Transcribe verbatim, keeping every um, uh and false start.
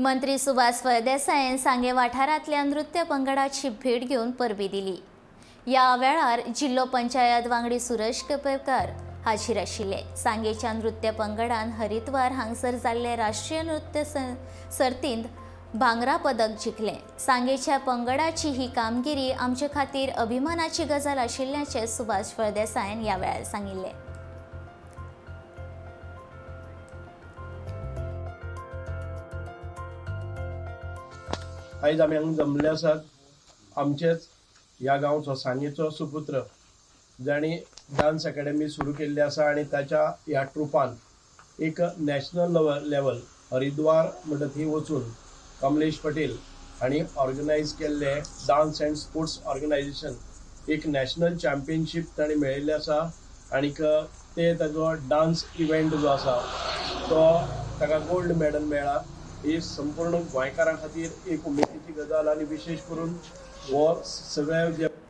मंत्री सुभाष फलदेसाईन सांगे वाठारांतल्या नृत्य पंगडाची भेट घेवन परबी दिली। ह्या वेळार जिल्लो पंचायत वांगडी सुरेश कपेकार हाजीर आशिल्ले। सांगेच्या नृत्य पंगडान हरिद्वार हांगसर जाल्ले राष्ट्रीय नृत्य सर्तींत भांगरा पदक जिखले। सांगेच्या पंगडाची ही कामगिरी आमचे खातीर अभिमानाची गजाल आशिल्ल्याचे सुभाष फलदेसाईन ह्या वेळार सांगिल्ले। आज आमी हांगा जमले आसात आमचेच ह्या गांवचो सांगेचो सुपुत्र जाणी डांस एकेडमी सुरू केल्ली आसा आनी ताच्या ह्या ट्रुपान एक नॅशनल लेवल हरिद्वार म्हणटा थंय वचून कमलेश पटेल हांणी ऑर्गनायज केल्ले डांस एंड स्पोर्ट्स ऑर्गनायझेशन एक नॅशनल चॅम्पियनशीप तांणी मेळिल्लें आसा। आनीक ते ताजो डांस इव्हेंट जो आसा तो ताका गोल्ड मेडल मेळ्ळा। ही संपूर्ण गोंयकारां खातीर एक उमेदीची गजाल आनी विशेष करून हो सगळ्या